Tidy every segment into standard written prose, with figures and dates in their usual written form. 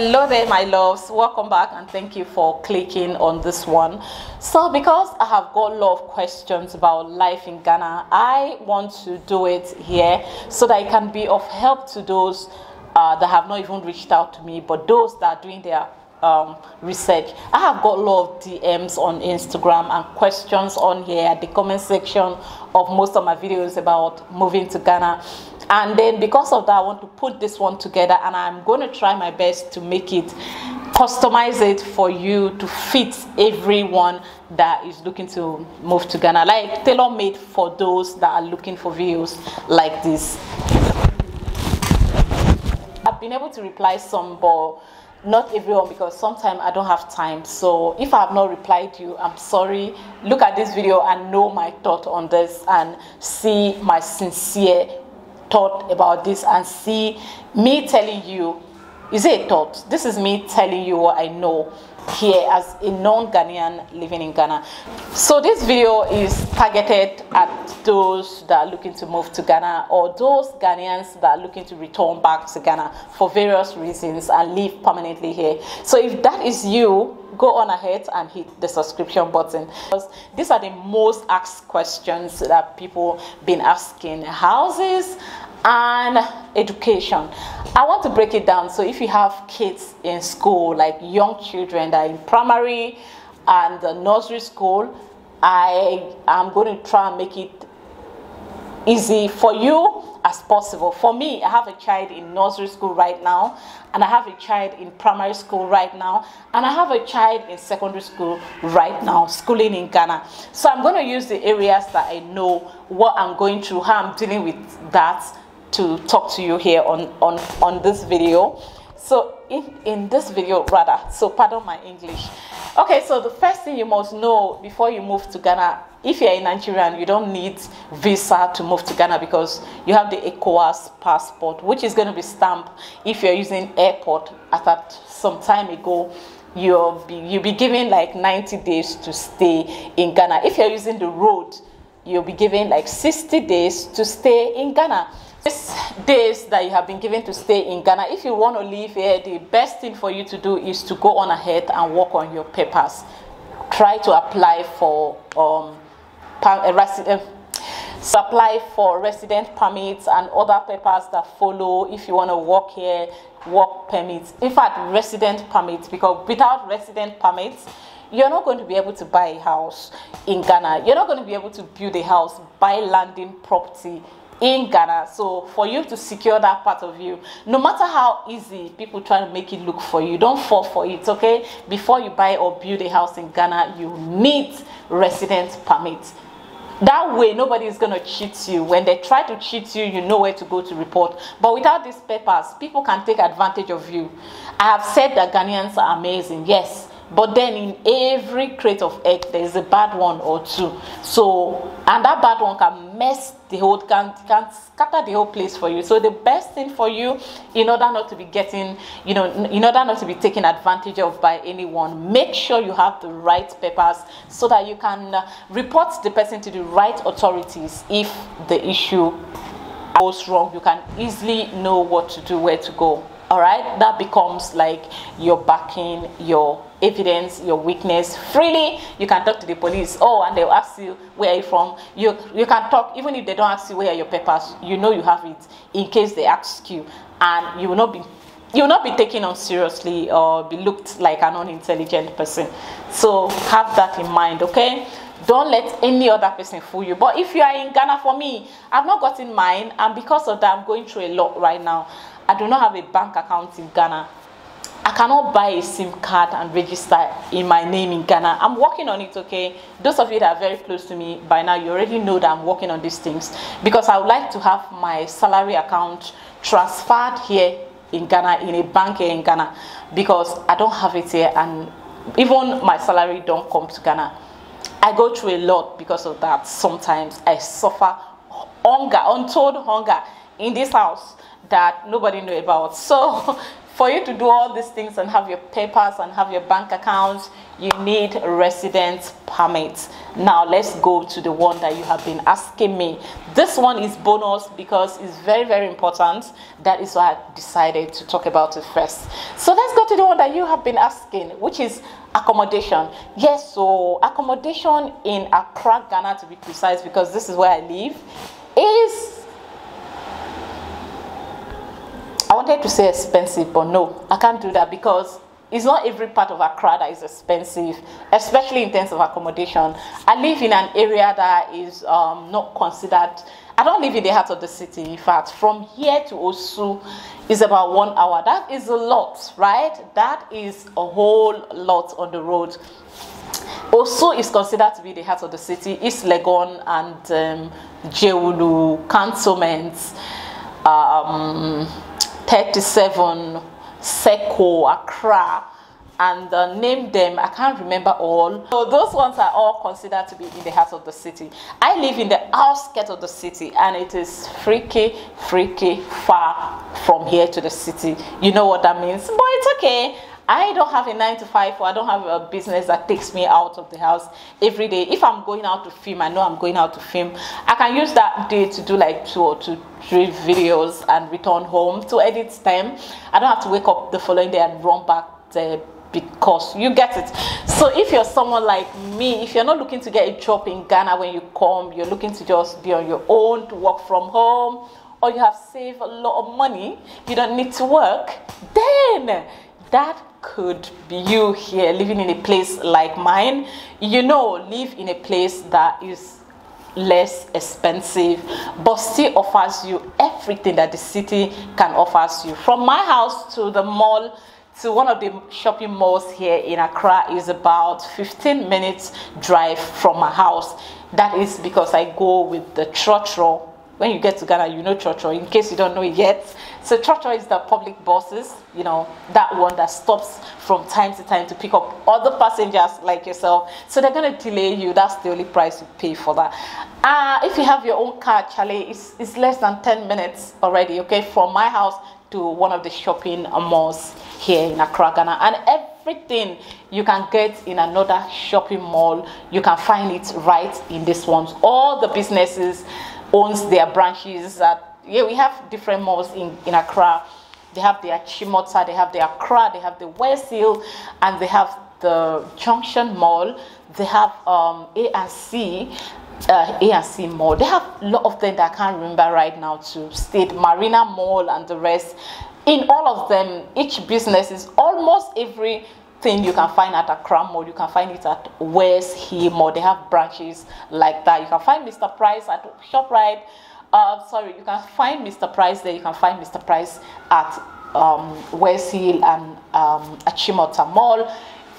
Hello there my loves, welcome back and thank you for clicking on this one. So because I have got a lot of questions about life in Ghana, I want to do it here so that it can be of help to those that have not even reached out to me, but those that are doing their research. I have got a lot of DMs on Instagram and questions on here at the comment section of most of my videos about moving to Ghana, and then because of that I want to put this one together and I'm going to try my best to make it, customize it for you to fit everyone that is looking to move to Ghana, like tailor-made for those that are looking for videos like this. I've been able to reply some, but not everyone, because sometimes I don't have time. So if I have not replied you, I'm sorry. Look at this video and know my thought on this and see my sincere thought about this, and see me telling you, is it a thought? This is me telling you what I know here as a non-Ghanaian living in Ghana. So this video is targeted at those that are looking to move to Ghana, or those Ghanaians that are looking to return back to Ghana for various reasons and live permanently here. So if that is you, go on ahead and hit the subscription button, because these are the most asked questions that people been asking. Houses and education, I want to break it down. So if you have kids in school, like young children that are in primary and the nursery school, I am going to try and make it easy for you as possible. For me, I have a child in nursery school right now, and I have a child in primary school right now, and I have a child in secondary school right now, schooling in Ghana. So I'm going to use the areas that I know, what I'm going through, how I'm dealing with that, to talk to you here on this video. So in this video rather, so pardon my English. Okay, so the first thing you must know before you move to Ghana, if you're in Nigeria, you don't need visa to move to Ghana because you have the ECOWAS passport, which is going to be stamped if you're using airport. At that some time ago, you'll be given like 90 days to stay in Ghana. If you're using the road, you'll be given like 60 days to stay in Ghana. These days that you have been given to stay in Ghana, if you want to live here, the best thing for you to do is to go on ahead and work on your papers. Try to apply for resident permits and other papers that follow if you want to work here, work permits. In fact, resident permits, because without resident permits, you're not going to be able to buy a house in Ghana. You're not going to be able to build a house, buy landing property in Ghana. So for you to secure that part of you, no matter how easy people try to make it look for you, don't fall for it, okay? Before you buy or build a house in Ghana, you need resident permit. That way nobody is going to cheat you. When they try to cheat you, you know where to go to report. But without these papers, people can take advantage of you. I have said that Ghanaians are amazing, yes, but then in every crate of egg there is a bad one or two. So, and that bad one can mess the whole, can scatter the whole place for you. So the best thing for you, in order not to be getting, you know, in order not to be taken advantage of by anyone, make sure you have the right papers so that you can report the person to the right authorities. If the issue goes wrong, you can easily know what to do, where to go. All right, that becomes like your backing, your evidence, your weakness. Freely you can talk to the police. Oh, and they'll ask you, where are you from? You can talk, even if they don't ask you where are your papers, you know you have it in case they ask you, and you will not be taken on seriously or be looked like an unintelligent person. So have that in mind, okay? Don't let any other person fool you. But if you are in Ghana, for me, I've not gotten mine, and because of that I'm going through a lot right now. I do not have a bank account in Ghana. I cannot buy a SIM card and register in my name in Ghana. I'm working on it, okay? Those of you that are very close to me by now, you already know that I'm working on these things, because I would like to have my salary account transferred here in Ghana, in a bank here in Ghana, because I don't have it here, and even my salary don't come to Ghana. I go through a lot because of that. Sometimes I suffer hunger, untold hunger in this house that nobody knew about. So For you to do all these things and have your papers and have your bank accounts, you need residence permits. Now let's go to the one that you have been asking me. This one is bonus because it's very, very important. That is why I decided to talk about it first. So let's go to the one that you have been asking, which is accommodation. Yes, so accommodation in Accra, Ghana to be precise, because this is where I live, is, I wanted to say expensive, but no, I can't do that because it's not every part of Accra that is expensive, especially in terms of accommodation. I live in an area that is not considered, I don't live in the heart of the city. In fact, from here to Osu is about 1 hour. That is a lot, right? That is a whole lot on the road. Osu is considered to be the heart of the city. East Legon and Jewulu, Cantonment, 37, Seko, Accra, and name them, I can't remember all. So those ones are all considered to be in the heart of the city. I live in the outskirts of the city, and it is freaky far from here to the city. You know what that means, but it's okay. I don't have a 9-to-5, or I don't have a business that takes me out of the house every day. If I'm going out to film, I know I'm going out to film. I can use that day to do like 2 or 3 videos and return home to edit them. I don't have to wake up the following day and run back there, because you get it. So if you're someone like me, if you're not looking to get a job in Ghana when you come, you're looking to just be on your own, to work from home, or you have saved a lot of money, you don't need to work, then that could be you here, living in a place like mine. You know, live in a place that is less expensive but still offers you everything that the city can offer you. From my house to the mall, to one of the shopping malls here in Accra, is about 15 minutes drive from my house. That is because I go with the trotro. When you get to Ghana, you know trotro, in case you don't know it yet. So trotro is the public buses, you know, that one that stops from time to time to pick up other passengers like yourself. So they're going to delay you. That's the only price you pay for that. If you have your own car, Charlie, it's less than 10 minutes already, okay, from my house to one of the shopping malls here in Accra, Ghana. And everything you can get in another shopping mall, you can find it right in this one. All the businesses owns their branches at, yeah, we have different malls in Accra. They have the Achimota, they have the Accra, they have the West Hill, and they have the Junction Mall. They have A&C Mall. They have a lot of them that I can't remember right now to state, Marina Mall and the rest. In all of them, each business is almost every thing you can find at Accra Mall, you can find it at West Hill Mall. They have branches like that. You can find Mr. Price at ShopRite. You can find Mr. Price there. You can find Mr. Price at West Hill and Achimota Mall.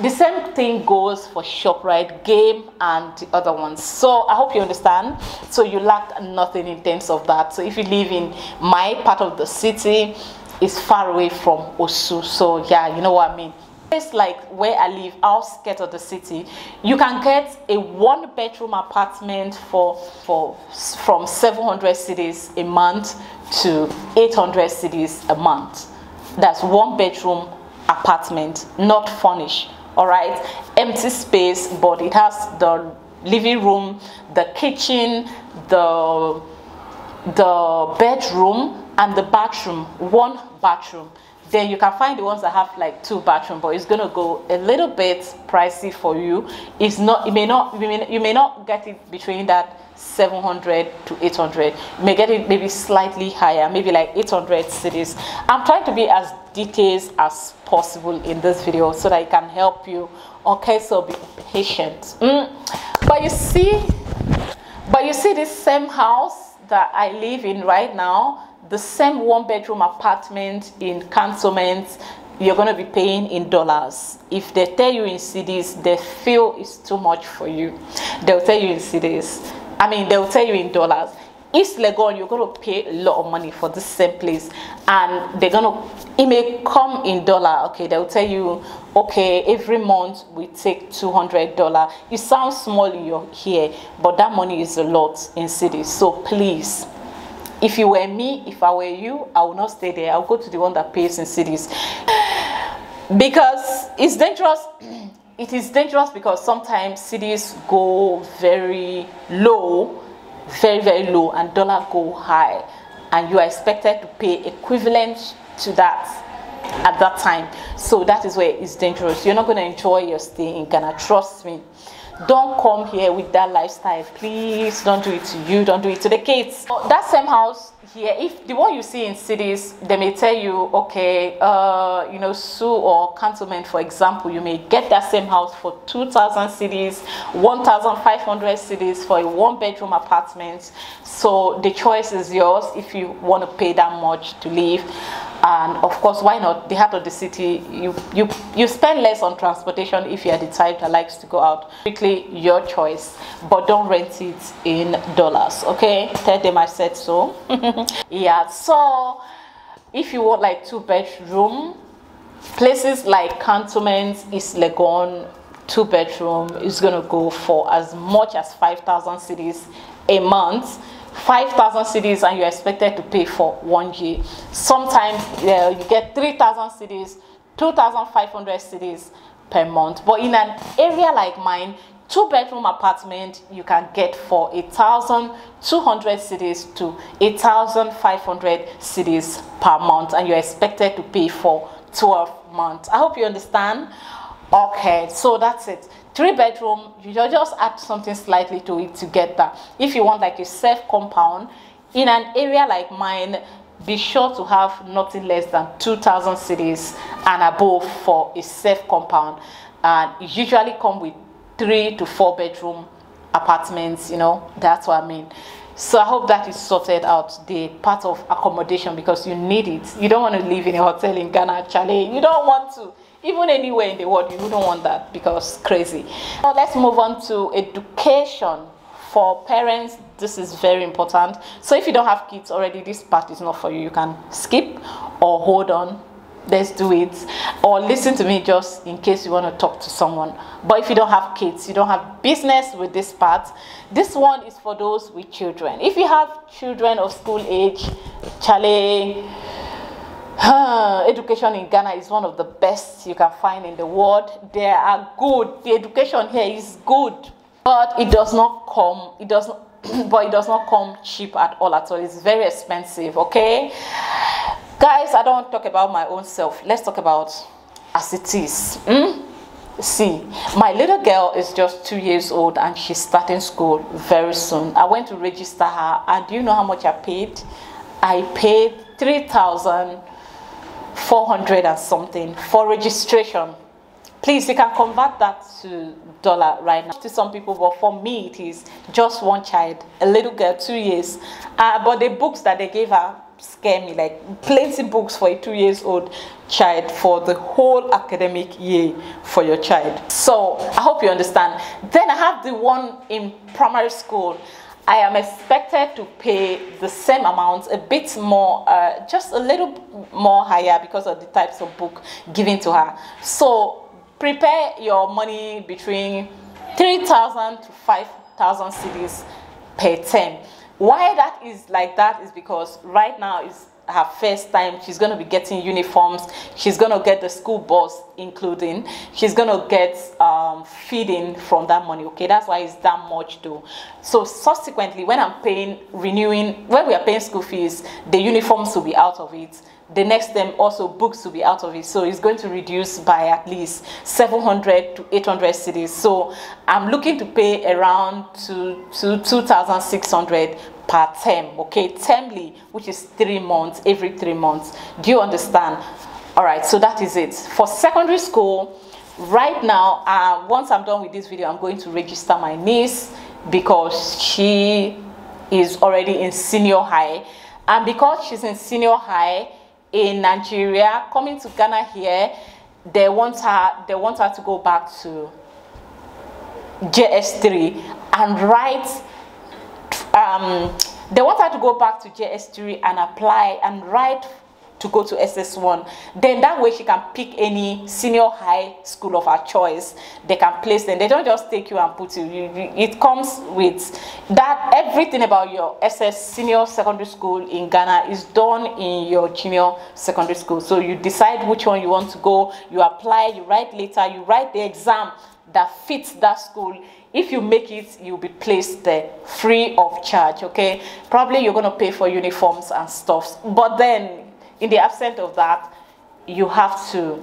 The same thing goes for ShopRite, Game, and the other ones. So I hope you understand. So you lack nothing in terms of that. So if you live in my part of the city, it's far away from Osu. So yeah, you know what I mean. Place like where I live, outskirts of the city, you can get a one-bedroom apartment for from 700 cedis a month to 800 cedis a month. That's one-bedroom apartment, not furnished. All right, empty space, but it has the living room, the kitchen, the bedroom, and the bathroom. One bathroom. Then you can find the ones that have like 2 bathrooms, but it's gonna go a little bit pricey for you. It's not, you may not get it between that 700 to 800. You may get it maybe slightly higher, maybe like 800 cedis. I'm trying to be as detailed as possible in this video so that it can help you. Okay, so be patient. But you see this same house that I live in right now, the same one-bedroom apartment in Cantonment, you're going to be paying in dollars. If they tell you in cedis, they feel it's too much for you. They'll tell you in cedis. I mean, they'll tell you in dollars. East Legon, you're going to pay a lot of money for the same place, and they're going to, it may come in dollar, okay, they'll tell you, okay, every month we take $200. It sounds small in your ear, but that money is a lot in cedis. So please, If you were me, if I were you, I would not stay there. I'll go to the one that pays in cities, because it's dangerous. It is dangerous because sometimes cities go very low, and dollar go high, and you are expected to pay equivalent to that at that time. So that is where it's dangerous. You're not going to enjoy your stay in Ghana, trust me. Don't come here with that lifestyle, please. Don't do it to you, don't do it to the kids. That same house here, if the one you see in cities, they may tell you, okay, you know, Osu or Cantonment, for example, you may get that same house for 2,000 cedis, 1,500 cedis for a one-bedroom apartment. So the choice is yours if you want to pay that much to live. And of course, why not? The heart of the city, you spend less on transportation if you are the type that likes to go out. Strictly your choice, but don't rent it in dollars, okay? Tell them I said so. Yeah, so if you want like two-bedroom, places like Cantonment, East Legon, two-bedroom is gonna go for as much as 5,000 cedis a month. 5,000 cedis, and you're expected to pay for 1 year. Sometimes you get 3,000 cedis, 2,500 cedis per month. But in an area like mine, two-bedroom apartment, you can get for 1,200 cedis to 1,500 cedis per month, and you're expected to pay for 12 months. I hope you understand. Okay, so that's it. Three-bedroom, you just add something slightly to it to get that. If you want like a safe compound in an area like mine, be sure to have nothing less than 2,000 cedis and above for a safe compound. And usually come with 3 to 4 bedroom apartments, you know, that's what I mean. So I hope that is sorted out, the part of accommodation, because you need it. You don't want to live in a hotel in Ghana, Charlie. You don't want to. Even anywhere in the world, you don't want that, because crazy. Now let's move on to education for parents. This is very important. So if you don't have kids already, this part is not for you. You can skip or hold on. Let's do it. Or listen to me just in case you want to talk to someone. But if you don't have kids, you don't have business with this part. This one is for those with children. If you have children of school age, Charlie, education in Ghana is one of the best you can find in the world. They are good. The education here is good, but it does not come. It does not. But it does not come cheap at all. It's very expensive. Okay, guys, I don't talk about my own self. Let's talk about as it is. See, my little girl is just 2 years old, and she's starting school very soon. I went to register her, and do you know how much I paid? I paid 3,400 and something for registration. Please, you can convert that to dollar right now to some people, but for me it is just one child, a little girl, 2 years. But the books that they gave her scare me, like plenty books for a 2-year-old child for the whole academic year for your child. So I hope you understand. Then I have the one in primary school. I am expected to pay the same amount, a bit more, just a little more higher because of the types of book given to her. So prepare your money between 3,000 to 5,000 cedis per term. Why that is like that is because right now is her first time. She's going to be getting uniforms, she's going to get the school bus including, she's going to get feeding from that money. Okay, that's why it's that much though. So subsequently, when I'm paying when we are paying school fees, the uniforms will be out of it. The next term also books will be out of it. So it's going to reduce by at least 700 to 800 cedis. So I'm looking to pay around 2,600 per term, okay? Termly, which is 3 months, every 3 months. Do you understand? All right, so that is it. For secondary school, right now, once I'm done with this video, I'm going to register my niece because she is already in senior high. And because she's in senior high, in Nigeria, coming to Ghana here, they want her to go back to JS3 and write, they want her to go back to JS3 and apply and write to go to SS1. Then that way she can pick any senior high school of her choice. They can place them. They don't just take you and put you. It comes with that. Everything about your SS senior secondary school in Ghana is done in your junior secondary school. So you decide which one you want to go. You apply, you write later, you write the exam that fits that school. If you make it, you'll be placed there free of charge, okay? Probably you're going to pay for uniforms and stuff. But then, in the absence of that, you have to...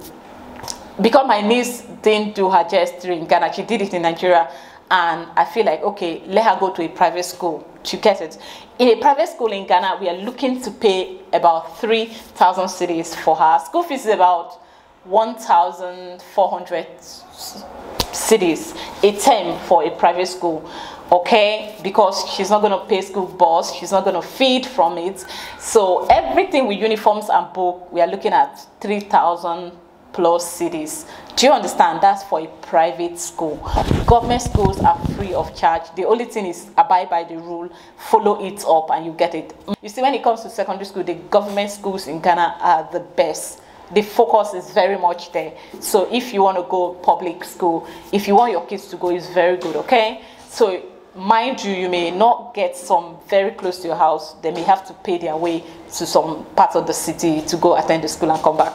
Because my niece didn't do her JS3 in Ghana, she did it in Nigeria. And I feel like, okay, let her go to a private school to get it. In a private school in Ghana, we are looking to pay about 3,000 cedis for her. School fees is about 1,400 cedis a term for a private school, okay? Because she's not going to pay school bus, she's not going to feed from it. So everything with uniforms and book, we are looking at 3,000 plus cedis. Do you understand? That's for a private school. Government schools are free of charge. The only thing is abide by the rule, follow it up, and you get it. You see, when it comes to secondary school, the government schools in Ghana are the best. The focus is very much there. So if you want to go public school, if you want your kids to go, it's very good, okay? So mind you, you may not get some very close to your house. They may have to pay their way to some part of the city to go attend the school and come back.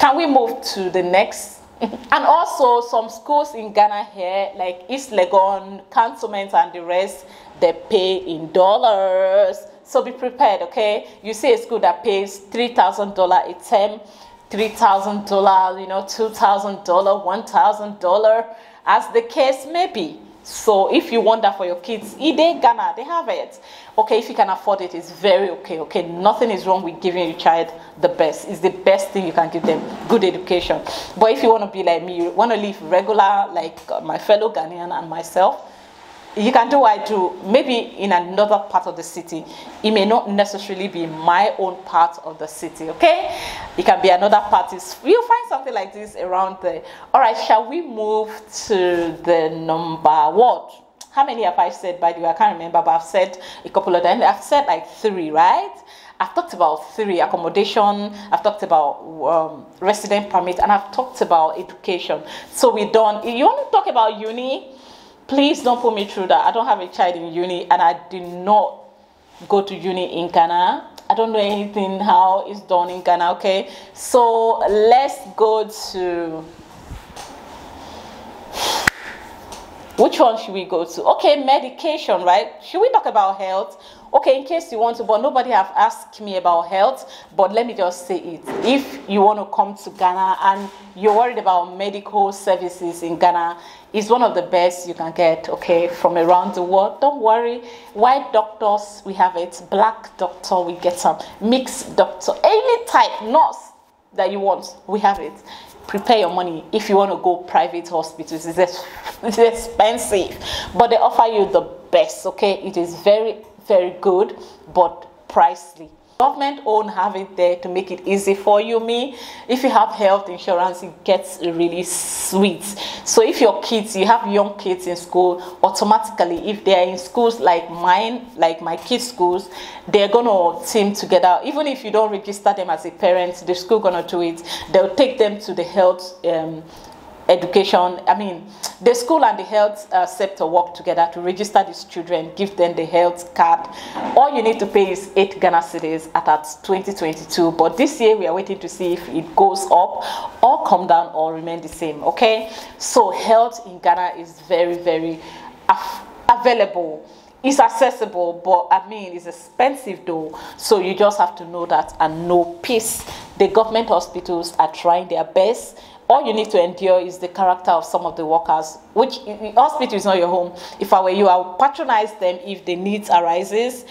Can we move to the next? And also some schools in Ghana here, like East Legon, Cantonment and the rest, they pay in dollars. So be prepared, okay? You see a school that pays $3,000 a term, $3,000, you know, $2,000, $1,000, as the case may be. So if you want that for your kids, Ide Ghana, they have it. Okay, if you can afford it, it's very okay. Okay, nothing is wrong with giving your child the best. It's the best thing you can give them, good education. But if you want to be like me, you want to live regular, like my fellow Ghanaian and myself, you can do what I do, maybe in another part of the city. It may not necessarily be my own part of the city, okay? It can be another part. You'll find something like this around there. All right, shall we move to the number what? How many have I said, by the way? I can't remember, but I've said a couple of them. I've said like three, right? I've talked about three: accommodation, I've talked about resident permit, and I've talked about education. So we're done. You want to talk about uni? Please don't put me through that. I don't have a child in uni, and I did not go to uni in Ghana. I don't know anything how it's done in Ghana, okay? So let's go to... Which one should we go to? Okay, medication, right? Should we talk about health? Okay, in case you want to, but nobody have asked me about health, but let me just say it. If you want to come to Ghana and you're worried about medical services in Ghana, it's one of the best you can get, okay, from around the world. Don't worry. White doctors, we have it. Black doctor, we get some. Mixed doctor, any type, nurse that you want, we have it. Prepare your money if you want to go private hospitals. It's expensive, but they offer you the best, okay? It is very good, but pricey. Government own have it there to make it easy for you. Me, if you have health insurance, it gets really sweet. So if your kids, you have young kids in school, automatically if they are in schools like mine, like my kids' schools, they're gonna team together. Even if you don't register them as a parent, the school gonna do it. They'll take them to the health education, I mean, the school and the health sector work together to register these children, give them the health card. All you need to pay is 8 Ghana cedis at 2022. But this year, we are waiting to see if it goes up or come down or remain the same, okay? So health in Ghana is very available. It's accessible, but I mean, it's expensive though. So you just have to know that and know peace. The government hospitals are trying their best. All you need to endure is the character of some of the workers, which hospital is not your home. If I were you, I would patronize them if the needs arises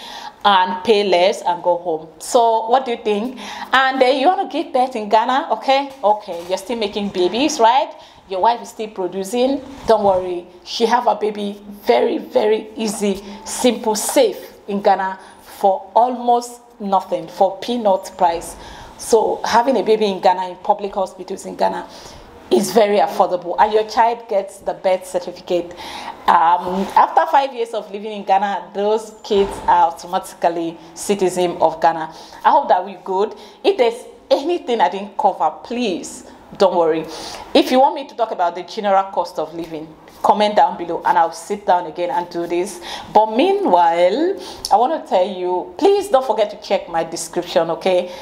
and pay less and go home. So what do you think? And you want to give birth in Ghana, okay? Okay, you're still making babies, right? Your wife is still producing. Don't worry. She have a baby very easy, simple, safe in Ghana for almost nothing, for peanut price. So having a baby in Ghana, in public hospitals in Ghana, is very affordable. And your child gets the birth certificate. After 5 years of living in Ghana, those kids are automatically citizens of Ghana. I hope that we're good. If there's anything I didn't cover, please don't worry. If you want me to talk about the general cost of living, comment down below and I'll sit down again and do this. But meanwhile, I want to tell you, please don't forget to check my description, okay?